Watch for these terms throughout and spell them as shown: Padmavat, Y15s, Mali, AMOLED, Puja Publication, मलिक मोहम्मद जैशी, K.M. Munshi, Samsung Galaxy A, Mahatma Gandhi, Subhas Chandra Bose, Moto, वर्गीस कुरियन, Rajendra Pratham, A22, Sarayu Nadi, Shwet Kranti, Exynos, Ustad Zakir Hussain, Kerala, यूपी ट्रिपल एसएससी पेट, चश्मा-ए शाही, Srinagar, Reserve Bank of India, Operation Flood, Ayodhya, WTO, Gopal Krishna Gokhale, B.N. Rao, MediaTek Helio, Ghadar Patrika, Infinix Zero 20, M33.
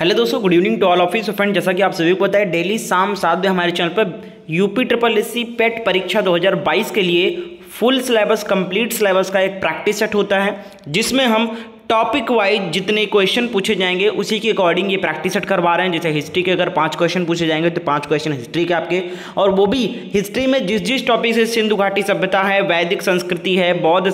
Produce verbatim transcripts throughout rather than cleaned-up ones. Hello दोस्तों, good evening to all of you. So friend, जैसा कि आप सभी को पता है, डेली शाम सात बजे हमारे चैनल पर UP triple S S C PET परीक्षा दो हज़ार बाईस के लिए फुल सिलेबस, कंप्लीट सिलेबस का एक प्रैक्टिस सेट होता है, जिसमें हम टॉपिक वाइज जितने क्वेश्चन पूछे जाएंगे उसी के अकॉर्डिंग ये प्रैक्टिस सेट करवा रहे हैं। जैसे हिस्ट्री के अगर पांच क्वेश्चन पूछे जाएंगे तो पांच क्वेश्चन हिस्ट्री के आपके, और वो भी हिस्ट्री में जिस जिस टॉपिक से सिंधु घाटी सभ्यता है, वैदिक संस्कृति है, बौद्ध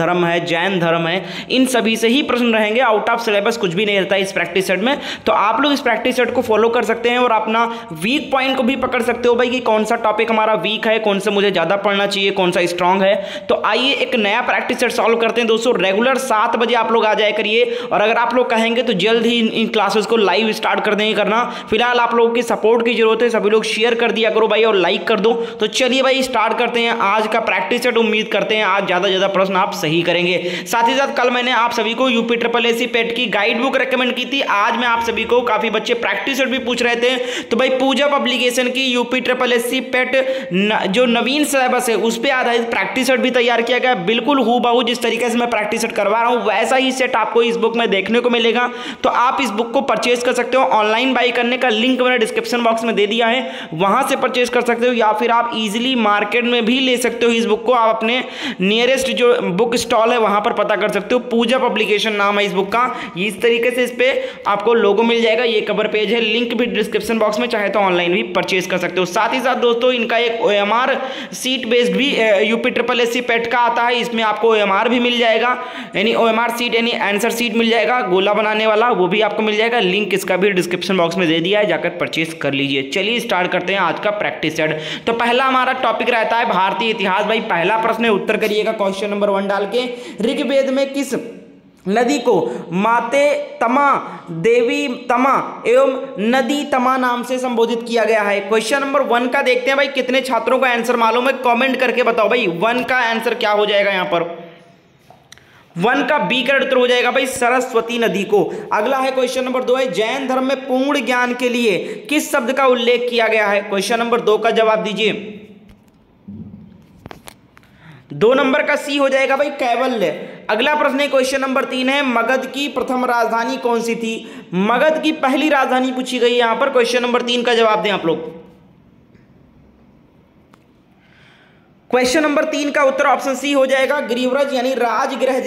धर्म है, जैन धर्म है, इन सभी से ही प्रश्न रहेंगे। आउट ऑफ सिलेबस कुछ भी नहीं रहता है इस प्रैक्टिस सेट में। तो आप लोग इस प्रैक्टिस सेट को फॉलो कर सकते हैं और अपना वीक पॉइंट को भी पकड़ सकते हो भाई कि कौन सा टॉपिक हमारा वीक है, कौन सा मुझे ज़्यादा पढ़ना चाहिए, कौन सा स्ट्रांग है। तो आइए एक नया प्रैक्टिस सेट सॉल्व करते हैं दोस्तों। रेगुलर सात बजे आप लोग जाया करिए, और अगर आप लोग कहेंगे तो जल्द ही इन क्लासेस को लाइव स्टार्ट कर देंगे करना। फिलहाल आप लोगों की सपोर्ट की जरूरत है, सभी लोग शेयर कर दिया करो भाई और लाइक कर दो। तो चलिए भाई स्टार्ट करते हैं आज का प्रैक्टिस सेट। उम्मीद करते हैं आज ज्यादा ज्यादा प्रश्न आप सही करेंगे। साथ ही साथ कल मैंने आप सभी को यूपी ट्रिपल एसएससी पेट की गाइड बुक रेकमेंड की थी। आज मैं आप सभी को, काफी बच्चे प्रैक्टिस सेट भी पूछ रहे थे, तो भाई पूजा पब्लिकेशन की यूपी ट्रिपल एसएससी पेट जो नवीन सिलेबस है उस पर आधारित प्रैक्टिस सेट भी तैयार किया गया। बिल्कुल हूबहू जिस तरीके से मैं प्रैक्टिस सेट करवा रहा हूं वैसा ही सेट आपको इस बुक में देखने को मिलेगा। तो आप इस बुक को परचेज कर सकते हो। ऑनलाइन बाई करने का लिंक मैंने डिस्क्रिप्शन बॉक्स में दे दिया है, वहां से परचेज कर सकते हो, या फिर आप इजीली मार्केट में भी ले सकते हो इस बुक को। आप अपने नियरेस्ट जो बुक स्टॉल है वहां पर पता कर सकते हो। पूजा पब्लिकेशन नाम है इस बुक का। इस तरीके से इस पर आपको लोगो मिल जाएगा, ये कवर पेज है, लिंक भी डिस्क्रिप्शन बॉक्स में, चाहे तो ऑनलाइन भी परचेज कर सकते हो। साथ ही साथ दोस्तों इनका एक O M R sheet based भी यूपी ट्रिपल एसएससी पेट का आता है। इसमें आपको ओ एम आर भी मिल जाएगा, यानी ओ एम आर सीट यानी आंसर सीट मिल जाएगा, गोला बनाने वाला वो भी आपको मिल जाएगा। लिंक इसका भी डिस्क्रिप्शन बॉक्स में दे दिया है, जाकर परचेज कर लीजिए। चलिए स्टार्ट करते हैं आज का प्रैक्टिस सेट। तो पहला हमारा टॉपिक रहता है भारतीय इतिहास। भाई पहला प्रश्न है, उत्तर करिएगा क्वेश्चन नंबर वन डाल के। ऋग्वेद में किस नदी को माते तमा, देवी तमा एवं नदी तमा नाम से संबोधित किया गया है? क्वेश्चन नंबर वन का देखते हैं भाई कितने छात्रों का आंसर मालूम है, कमेंट करके बताओ भाई वन का आंसर क्या हो जाएगा। यहाँ पर वन का बी का उत्तर हो जाएगा भाई सरस्वती नदी को। अगला है क्वेश्चन नंबर दो है, जैन धर्म में पूर्ण ज्ञान के लिए किस शब्द का उल्लेख किया गया है? क्वेश्चन नंबर दो का जवाब दीजिए। दो नंबर का सी हो जाएगा भाई कैवल्य। अगला प्रश्न है क्वेश्चन नंबर तीन है, मगध की प्रथम राजधानी कौन सी थी? मगध की पहली राजधानी पूछी गई यहां पर। क्वेश्चन नंबर तीन का जवाब दें आप लोग। क्वेश्चन नंबर तीन का उत्तर ऑप्शन सी हो जाएगा, ग्रीवराज यानी राजगृह।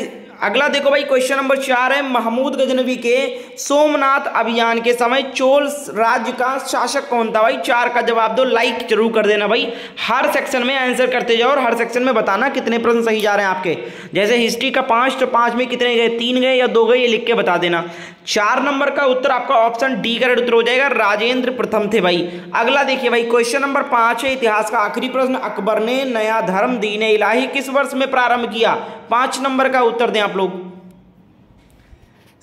अगला देखो भाई क्वेश्चन नंबर चार है, महमूद गजनवी के सोमनाथ अभियान के समय चोल राज्य का शासक कौन था? भाई चार का जवाब दो, लाइक जरूर कर देना भाई। हर सेक्शन में आंसर करते जाओ और हर सेक्शन में बताना कितने प्रश्न सही जा रहे हैं आपके। जैसे हिस्ट्री का पाँच, तो पाँच में कितने गए, तीन गए या दो गए, ये लिख के बता देना। चार नंबर का उत्तर आपका ऑप्शन डी का उत्तर हो जाएगा, राजेंद्र प्रथम थे भाई। अगला देखिए भाई क्वेश्चन नंबर पाँच है, इतिहास का आखिरी प्रश्न, अकबर ने नया धर्म दीन इलाही किस वर्ष में प्रारंभ किया? पाँच नंबर का उत्तर दें आप लोग।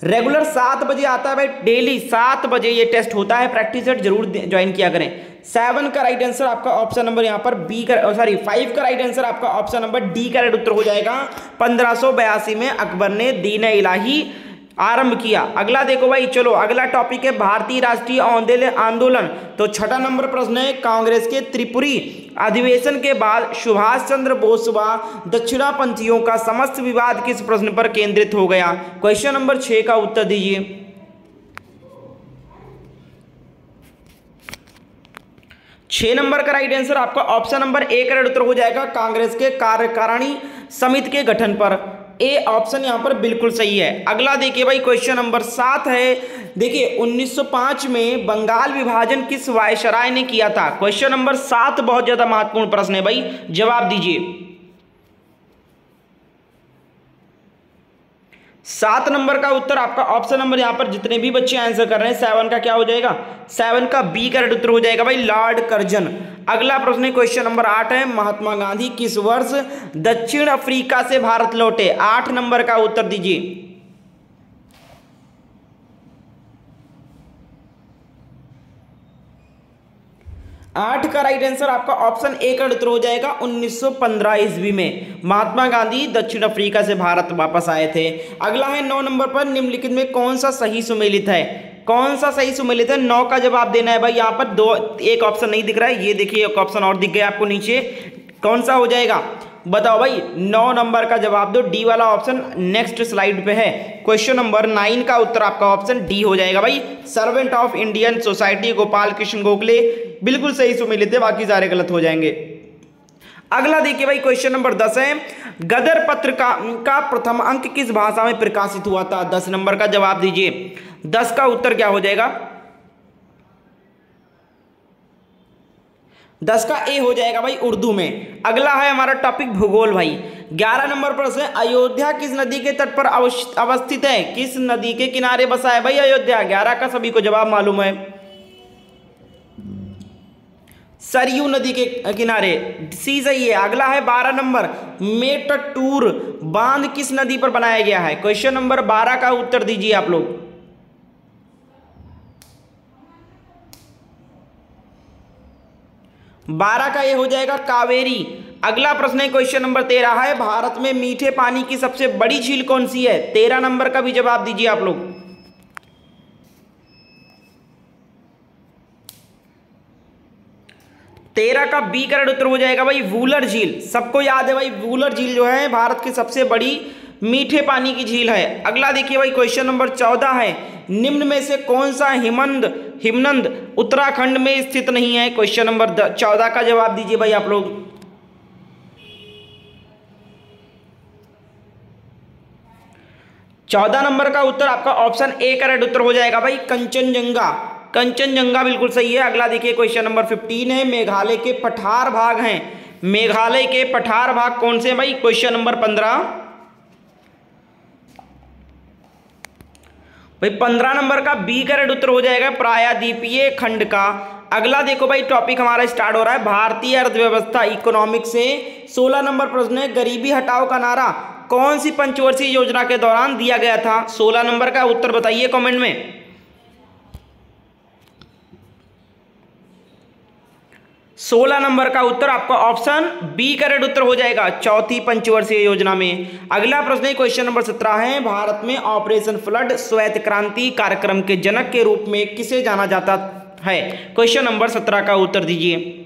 रेगुलर सात बजे आता है भाई, डेली सात बजे ये टेस्ट होता है, प्रैक्टिस सेट जरूर ज्वाइन किया करें। सेवन का राइट आंसर आपका ऑप्शन नंबर यहाँ पर बी का, सॉरी फाइव का राइट आंसर आपका ऑप्शन नंबर डी का उत्तर हो जाएगा। पंद्रह सौ बयासी में अकबर ने दीन इलाही आरंभ किया। अगला देखो भाई, चलो अगला टॉपिक है भारतीय राष्ट्रीय आंदोलन। तो छठा नंबर प्रश्न है, कांग्रेस के त्रिपुरी अधिवेशन के बाद सुभाष चंद्र बोस व दक्षिणापंथियों का समस्त विवाद किस प्रश्न पर केंद्रित हो गया? क्वेश्चन नंबर छह का उत्तर दीजिए। छह नंबर का राइट आंसर आपका ऑप्शन नंबर ए का उत्तर हो जाएगा, कांग्रेस के कार्यकारिणी समिति के गठन पर। ए ऑप्शन यहां पर बिल्कुल सही है। अगला देखिए भाई क्वेश्चन नंबर सात है, देखिए उन्नीस सौ पाँच में बंगाल विभाजन किस वायसराय ने किया था? क्वेश्चन नंबर सात बहुत ज्यादा महत्वपूर्ण प्रश्न है भाई, जवाब दीजिए। सात नंबर का उत्तर आपका ऑप्शन नंबर यहां पर जितने भी बच्चे आंसर कर रहे हैं, सेवन का क्या हो जाएगा? सेवन का बी का उत्तर हो जाएगा भाई, लॉर्ड कर्जन। अगला प्रश्न है क्वेश्चन नंबर आठ है, महात्मा गांधी किस वर्ष दक्षिण अफ्रीका से भारत लौटे? आठ नंबर का उत्तर दीजिए। आठ का राइट आंसर आपका ऑप्शन ए का उत्तर हो जाएगा, उन्नीस सौ पंद्रह ईस्वी में महात्मा गांधी दक्षिण अफ्रीका से भारत वापस आए थे। अगला है नौ नंबर पर, निम्नलिखित में कौन सा सही सुमेलित है? कौन सा सही सुमेलित है? नौ का जवाब देना है भाई। यहाँ पर दो, एक ऑप्शन नहीं दिख रहा है, ये देखिए एक ऑप्शन और दिख गया आपको नीचे, कौन सा हो जाएगा? बताओ भाई, नौ नंबर का जवाब दो, डी वाला ऑप्शन नेक्स्ट स्लाइड पे है। क्वेश्चन नंबर नाइन का उत्तर आपका ऑप्शन डी हो जाएगा भाई, servant of Indian society Gopal Krishna Gokhale, बिल्कुल सही सुमिलित है, बाकी सारे गलत हो जाएंगे। अगला देखिए भाई क्वेश्चन नंबर दस है, गदर पत्रिका का प्रथम अंक किस भाषा में प्रकाशित हुआ था? दस नंबर का जवाब दीजिए, दस का उत्तर क्या हो जाएगा? दस का ए हो जाएगा भाई, उर्दू में। अगला है हमारा टॉपिक भूगोल भाई, ग्यारह नंबर प्रश्न है, अयोध्या किस नदी के तट पर अवस्थित है? किस नदी के किनारे बसा है भाई अयोध्या? ग्यारह का सभी को जवाब मालूम है, सरयू नदी के किनारे, सी सही है। अगला है बारह नंबर, मेटटूर बांध किस नदी पर बनाया गया है? क्वेश्चन नंबर बारह का उत्तर दीजिए आप लोग। बारह का ये हो जाएगा कावेरी। अगला प्रश्न है क्वेश्चन नंबर तेरह है, भारत में मीठे पानी की सबसे बड़ी झील कौन सी है? तेरह नंबर का भी जवाब दीजिए आप लोग। तेरह का बी करेक्ट उत्तर हो जाएगा भाई, वुलर झील। सबको याद है भाई, वुलर झील जो है भारत की सबसे बड़ी मीठे पानी की झील है। अगला देखिए भाई क्वेश्चन नंबर चौदह है, निम्न में से कौन सा हिमनद हिमनद उत्तराखंड में स्थित नहीं है? क्वेश्चन नंबर चौदह का जवाब दीजिए भाई आप लोग। चौदह नंबर का उत्तर आपका ऑप्शन ए करेक्ट उत्तर हो जाएगा भाई, कंचनजंगा। कंचनजंगा बिल्कुल सही है। अगला देखिए क्वेश्चन नंबर फिफ्टीन है, मेघालय के पठार भाग हैं, मेघालय के पठार भाग कौन से भाई? क्वेश्चन नंबर पंद्रह भाई, पंद्रह नंबर का बी करेक्ट उत्तर हो जाएगा, प्रायद्वीपीय खंड का। अगला देखो भाई टॉपिक हमारा स्टार्ट हो रहा है, भारतीय अर्थव्यवस्था इकोनॉमिक्स से। सोलह नंबर प्रश्न है, गरीबी हटाओ का नारा कौन सी पंचवर्षीय योजना के दौरान दिया गया था? सोलह नंबर का उत्तर बताइए कमेंट में। सोलह नंबर का उत्तर आपका ऑप्शन बी करेक्ट उत्तर हो जाएगा, चौथी पंचवर्षीय योजना में। अगला प्रश्न क्वेश्चन नंबर सत्रह है, भारत में ऑपरेशन फ्लड श्वेत क्रांति कार्यक्रम के जनक के रूप में किसे जाना जाता है? क्वेश्चन नंबर सत्रह का उत्तर दीजिए।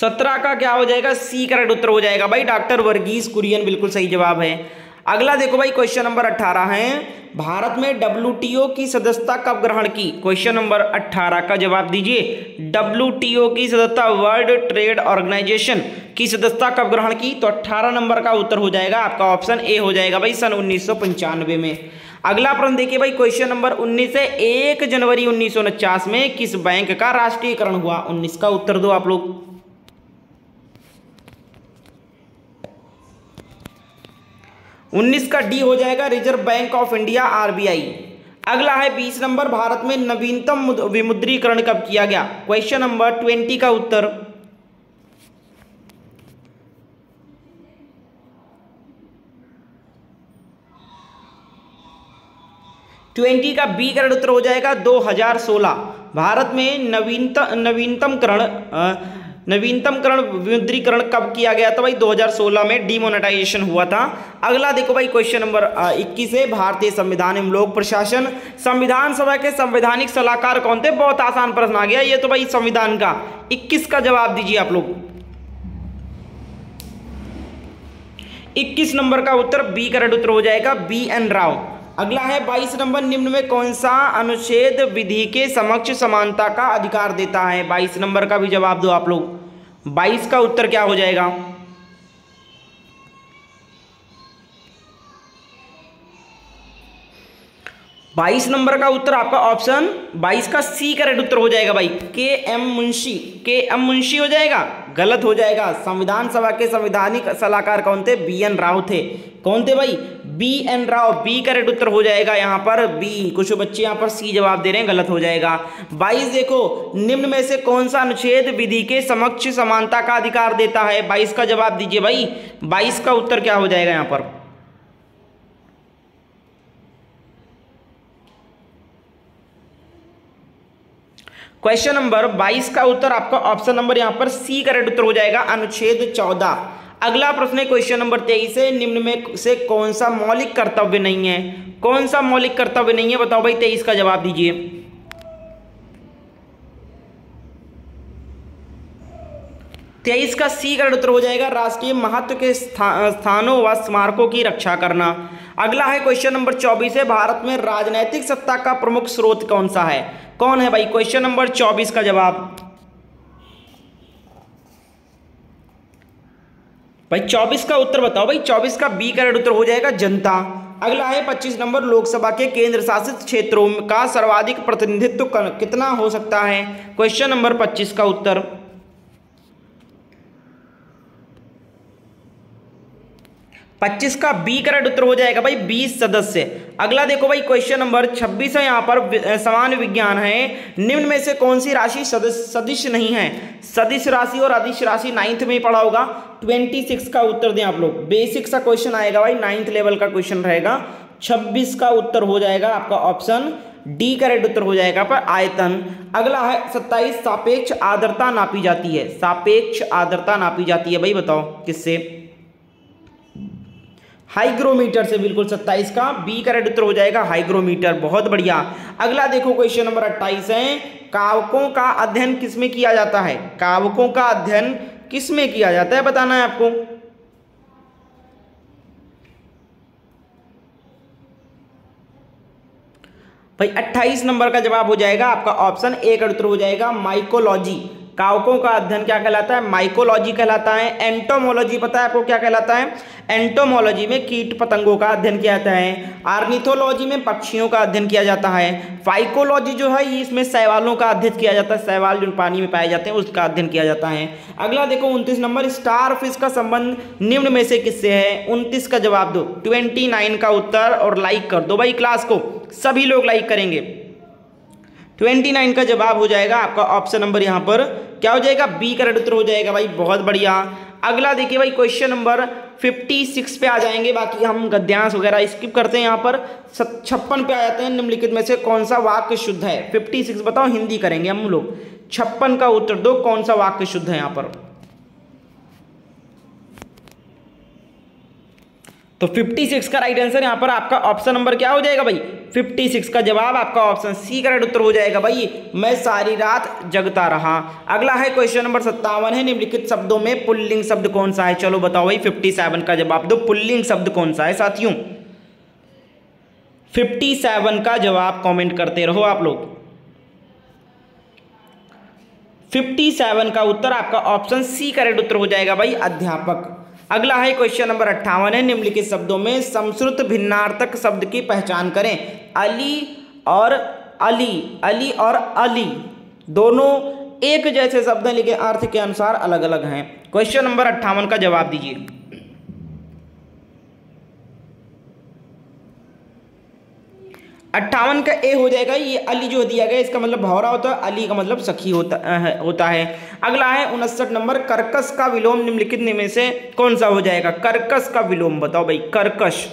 सत्रह का क्या हो जाएगा? सी करेक्ट उत्तर हो जाएगा भाई, डॉक्टर वर्गीस कुरियन बिल्कुल सही जवाब है। अगला देखो भाई क्वेश्चन नंबर अठारह है, भारत में डब्ल्यू टी ओ की सदस्यता कब ग्रहण की? क्वेश्चन नंबर अठारह का जवाब दीजिए। डब्ल्यू टी ओ की सदस्यता, वर्ल्ड ट्रेड ऑर्गेनाइजेशन की सदस्यता कब ग्रहण की? तो अठारह नंबर का उत्तर हो जाएगा आपका ऑप्शन ए हो जाएगा भाई, सन उन्नीस सौ पंचानवे में। अगला प्रश्न देखिए भाई क्वेश्चन नंबर उन्नीस है, एक जनवरी उन्नीस सौ उनचास में किस बैंक का राष्ट्रीयकरण हुआ? उन्नीस का उत्तर दो आप लोग। उन्नीस का डी हो जाएगा, reserve bank of India R B I. अगला है बीस नंबर, भारत में नवीनतम विमुद्रीकरण कब किया गया? क्वेश्चन नंबर बीस का उत्तर बीस का बी करेक्ट उत्तर हो जाएगा, दो हजार सोलह। भारत में नवीनतम नवीनतमकरण नवीनतमकरण विमुद्रीकरण कब किया गया था भाई? दो हजार सोलह में डिमोनेटाइजेशन हुआ था। अगला देखो भाई क्वेश्चन नंबर इक्कीस है, भारतीय संविधान एवं लोक प्रशासन संविधान सभा के संवैधानिक सलाहकार कौन थे? बहुत आसान प्रश्न आ गया ये तो भाई, संविधान का। इक्कीस का जवाब दीजिए आप लोग। इक्कीस नंबर का उत्तर बी करेक्ट उत्तर हो जाएगा, बी एन राव। अगला है बाईस नंबर, निम्न में कौन सा अनुच्छेद विधि के समक्ष समानता का अधिकार देता है? बाईस नंबर का भी जवाब दो आप लोग। बाईस का उत्तर क्या हो जाएगा? बाईस नंबर का उत्तर आपका ऑप्शन बाईस का सी करेक्ट उत्तर हो जाएगा भाई, के एम मुंशी के एम मुंशी हो जाएगा, गलत हो जाएगा। संविधान सभा के संवैधानिक सलाहकार कौन थे? बी एन राव थे। कौन थे भाई? B N Rao. B correct उत्तर हो जाएगा यहाँ पर बी। कुछ बच्चे यहाँ पर सी जवाब दे रहे हैं, गलत हो जाएगा। बाईस देखो, निम्न में से कौन सा अनुच्छेद विधि के समक्ष समानता का अधिकार देता है? बाईस का जवाब दीजिए भाई। बाईस का उत्तर क्या हो जाएगा यहाँ पर? क्वेश्चन नंबर बाईस का उत्तर आपका ऑप्शन नंबर यहाँ पर सी करेक्ट उत्तर हो जाएगा, अनुच्छेद चौदह। अगला प्रश्न है क्वेश्चन नंबर तेईस है, निम्न में से कौन सा मौलिक कर्तव्य नहीं है? कौन सा मौलिक कर्तव्य नहीं है? बताओ भाई, तेईस का जवाब दीजिए। तेईस का सी का उत्तर हो जाएगा राष्ट्रीय महत्व के स्था, स्थानों व स्मारकों की रक्षा करना। अगला है क्वेश्चन नंबर चौबीस है भारत में राजनैतिक सत्ता का प्रमुख स्रोत कौन सा है। कौन है भाई? क्वेश्चन नंबर चौबीस का जवाब भाई चौबीस का उत्तर बताओ भाई। चौबीस का बी का उत्तर हो जाएगा जनता। अगला है पच्चीस नंबर लोकसभा के केंद्र शासित क्षेत्रों का सर्वाधिक प्रतिनिधित्व कितना हो सकता है। क्वेश्चन नंबर पच्चीस का उत्तर पच्चीस का बी करेक्ट उत्तर हो जाएगा भाई बीस सदस्य। अगला देखो भाई क्वेश्चन नंबर छब्बीस है यहाँ पर समान विज्ञान है। निम्न में से कौन सी राशि सदिश नहीं है। सदिश राशि और अदिश राशि नाइन्थ में ही पढ़ा होगा। छब्बीस का उत्तर दें आप लोग, बेसिक का क्वेश्चन आएगा भाई, नाइन्थ लेवल का क्वेश्चन रहेगा। छब्बीस का उत्तर हो जाएगा आपका ऑप्शन डी करेक्ट उत्तर हो जाएगा पर आयतन। अगला है सत्ताईस सापेक्ष आर्द्रता नापी जाती है। सापेक्ष आर्द्रता नापी जाती है भाई बताओ किससे? हाइग्रोमीटर से, बिल्कुल। सत्ताईस का बी करेक्ट उत्तर हो जाएगा हाइग्रोमीटर, बहुत बढ़िया। अगला देखो क्वेश्चन नंबर अट्ठाईस है कावकों का अध्ययन किसमें किया जाता है। कावकों का अध्ययन किसमें किया जाता है बताना है आपको। भाई अट्ठाईस नंबर का जवाब हो जाएगा आपका ऑप्शन ए करेक्ट उत्तर हो जाएगा माइकोलॉजी। कावकों का अध्ययन क्या कहलाता है? माइकोलॉजी कहलाता है। एंटोमोलॉजी पता है आपको क्या कहलाता है? एंटोमोलॉजी में कीट पतंगों का अध्ययन किया जाता है। आर्निथोलॉजी में पक्षियों का अध्ययन किया जाता है। फाइकोलॉजी जो है ये इसमें शैवालों का अध्ययन किया जाता है। शैवाल जो पानी में पाए जाते हैं उसका अध्ययन किया जाता है। अगला देखो उनतीस नंबर स्टार फिश का संबंध निम्न में से किससे है। उनतीस का जवाब दो, ट्वेंटी नाइन का उत्तर, और लाइक कर दो भाई क्लास को, सभी लोग लाइक करेंगे। उनतीस का जवाब हो जाएगा आपका ऑप्शन नंबर यहाँ पर क्या हो जाएगा? बी करेक्ट उत्तर हो जाएगा भाई, बहुत बढ़िया। अगला देखिए भाई क्वेश्चन नंबर छप्पन पे आ जाएंगे, बाकी हम गद्यांश वगैरह स्किप करते हैं यहाँ पर। छप्पन पे आ जाते हैं, निम्नलिखित में से कौन सा वाक्य शुद्ध है। छप्पन बताओ, हिंदी करेंगे हम लोग। छप्पन का उत्तर दो, कौन सा वाक्य शुद्ध है यहाँ पर। तो छप्पन का राइट आंसर यहाँ पर आपका ऑप्शन नंबर क्या हो जाएगा भाई? छप्पन का जवाब आपका ऑप्शन सी करेक्ट उत्तर हो जाएगा भाई, मैं सारी रात जगता रहा। अगला है क्वेश्चन नंबर सत्तावन है निम्नलिखित शब्दों में पुल्लिंग शब्द कौन सा है। चलो बताओ भाई, सत्तावन का जवाब दो, पुल्लिंग शब्द कौन सा है साथियों। सत्तावन का जवाब कॉमेंट करते रहो आप लोग। सत्तावन का उत्तर आपका ऑप्शन सी करेक्ट उत्तर हो जाएगा भाई, अध्यापक। अगला है क्वेश्चन नंबर अट्ठावन है निम्नलिखित शब्दों में समश्रुत भिन्नार्थक शब्द की पहचान करें। अली और अली, अली और अली दोनों एक जैसे शब्द हैं लेकिन अर्थ के अनुसार अलग अलग हैं। क्वेश्चन नंबर अट्ठावन का जवाब दीजिए। अट्ठावन का ए हो जाएगा, ये अली जो दिया गया इसका मतलब भौरा होता है, अली का मतलब सखी होता है, होता है। अगला है उनसठ नंबर कर्कश का विलोम निम्नलिखित में से कौन सा हो जाएगा। कर्कश का विलोम बताओ भाई, कर्कश।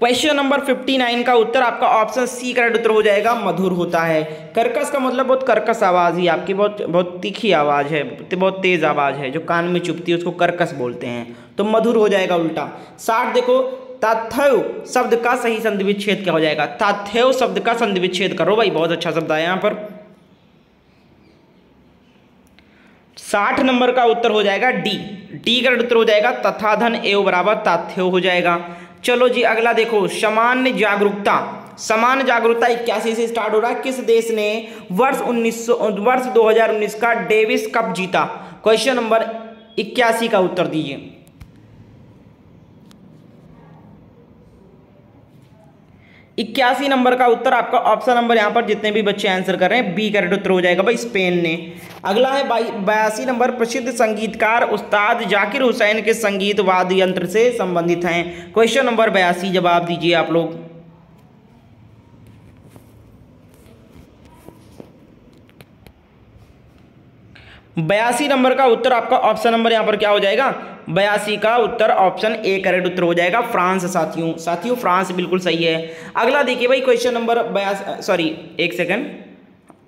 क्वेश्चन नंबर उनसठ का उत्तर आपका ऑप्शन सी करेक्ट उत्तर हो जाएगा, मधुर होता है। कर्कश का मतलब बहुत कर्कश आवाज ही आपकी, बहुत बहुत तीखी आवाज है, बहुत तेज आवाज है जो कान में चुभती है उसको कर्कश बोलते हैं, तो मधुर हो जाएगा उल्टा। साठ देखो ताथ्यव शब्द का सही संधि विच्छेद क्या हो जाएगा। ताथ्यव शब्द का संधि विच्छेद करो भाई, बहुत अच्छा शब्द आया यहाँ पर। साठ नंबर का उत्तर हो जाएगा डी, डी करेक्ट उत्तर हो जाएगा, तथाधन एव बराबर ताथ्यव हो जाएगा। चलो जी अगला देखो सामान्य जागरूकता, सामान्य जागरूकता इक्यासी से स्टार्ट हो रहा है। किस देश ने वर्ष उन्नीस सौ वर्ष दो हजार उन्नीस का डेविस कप जीता। क्वेश्चन नंबर इक्यासी का उत्तर दीजिए। इक्यासी नंबर का उत्तर आपका ऑप्शन नंबर यहाँ पर जितने भी बच्चे आंसर कर रहे हैं बी करेक्ट उत्तर हो जाएगा भाई, स्पेन ने। अगला है बयासी नंबर प्रसिद्ध संगीतकार उस्ताद जाकिर हुसैन के संगीत वाद्य यंत्र से संबंधित हैं। क्वेश्चन नंबर बयासी जवाब दीजिए आप लोग। बयासी नंबर का उत्तर आपका ऑप्शन नंबर यहाँ पर क्या हो जाएगा। बयासी का उत्तर ऑप्शन ए करेक्ट उत्तर हो जाएगा, फ्रांस साथियों, साथियों फ्रांस बिल्कुल सही है। अगला देखिए भाई क्वेश्चन नंबर बयासी सॉरी एक सेकंड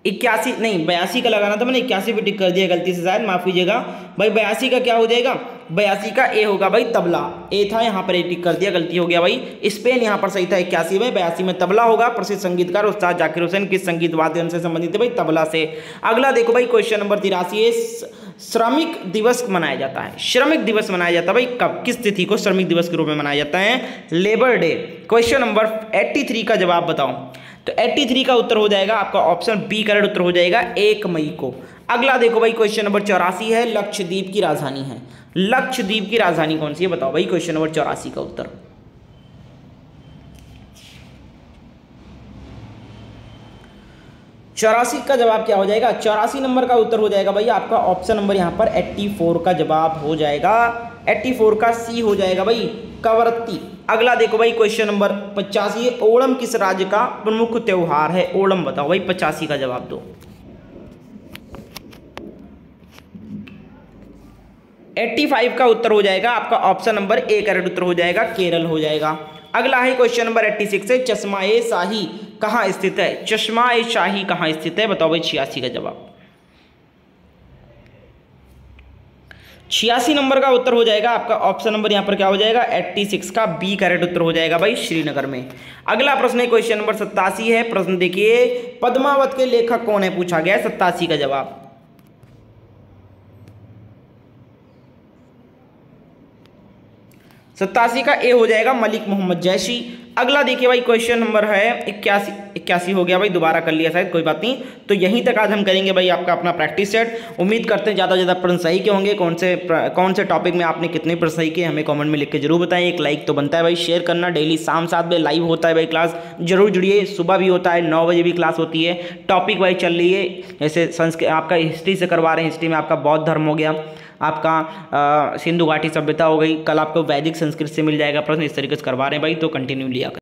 इक्यासी नहीं बयासी का लगाना था मैंने, इक्यासी भी टिक कर दिया गलती से, शायद माफ कीजिएगा भाई। बयासी का क्या हो जाएगा? बयासी का ए होगा भाई तबला। ए था यहाँ पर ए टिक कर दिया, गलती हो गया भाई। स्पेन यहाँ पर सही था इक्यासी में, बयासी में तबला होगा। प्रसिद्ध संगीतकार उस्ताद जाकिर हुसैन किस संगीत वाद्ययंत्र से संबंधित है भाई? तबला से। अगला देखो भाई क्वेश्चन नंबर तिरासी, श्रमिक दिवस मनाया जाता है। श्रमिक दिवस मनाया जाता है भाई कब, किस तिथि को श्रमिक दिवस के रूप में मनाया जाता है? Labour day. Question number eighty three का जवाब बताओ, तो एट्टी थ्री का उत्तर हो जाएगा आपका ऑप्शन बी करेक्ट उत्तर हो जाएगा एक मई को। अगला देखो भाई क्वेश्चन नंबर चौरासी है, लक्षद्वीप की राजधानी है। लक्षद्वीप की राजधानी कौन सी है बताओ भाई? क्वेश्चन नंबर चौरासी का उत्तर चौरासी का जवाब क्या हो जाएगा? चौरासी नंबर का उत्तर हो जाएगा भाई आपका ऑप्शन नंबर यहां पर चौरासी का जवाब हो जाएगा, चौरासी का सी हो जाएगा भाई कवरत्ती। अगला देखो भाई क्वेश्चन नंबर पचासी, ओणम किस राज्य का प्रमुख त्यौहार है? ओणम बताओ भाई, पचासी का जवाब दो। पचासी का उत्तर हो जाएगा आपका ऑप्शन नंबर ए करेक्ट उत्तर हो जाएगा, केरल हो जाएगा। अगला है क्वेश्चन नंबर छियासी है, चश्मा-ए शाही कहाँ स्थित है? चश्मा-ए शाही कहाँ स्थित है बताओ भाई? छियासी का जवाब, छियासी नंबर का उत्तर हो जाएगा आपका ऑप्शन नंबर यहाँ पर क्या हो जाएगा? छियासी का बी करेक्ट उत्तर हो जाएगा भाई, श्रीनगर में। अगला प्रश्न है क्वेश्चन नंबर सत्तासी है, प्रश्न देखिए पद्मावत के लेखक कौन है पूछा गया है। सत्तासी का जवाब, सत्तासी का ए हो जाएगा मलिक मोहम्मद जैशी। अगला देखिए भाई क्वेश्चन नंबर है इक्यासी, इक्यासी हो गया भाई, दोबारा कर लिया शायद, कोई बात नहीं। तो यहीं तक आज हम करेंगे भाई आपका अपना प्रैक्टिस सेट। उम्मीद करते हैं ज़्यादा से ज़्यादा प्रश्न सही के होंगे। कौन से कौन से टॉपिक में आपने कितने प्रश्न सही किए हमें कमेंट में लिख के जरूर बताएं। एक लाइक तो बनता है भाई, शेयर करना। डेली शाम सात बजे लाइव होता है भाई क्लास, जरूर जुड़िए। सुबह भी होता है, नौ बजे भी क्लास होती है। टॉपिक भाई चल रही है, जैसे संस्कृत आपका हिस्ट्री से करवा रहे हैं, हिस्ट्री में आपका बौद्ध धर्म हो गया, आपका सिंधु घाटी सभ्यता हो गई, कल आपको वैदिक संस्कृत से मिल जाएगा प्रश्न, इस तरीके से करवा रहे हैं भाई, तो कंटिन्यू लिया करें।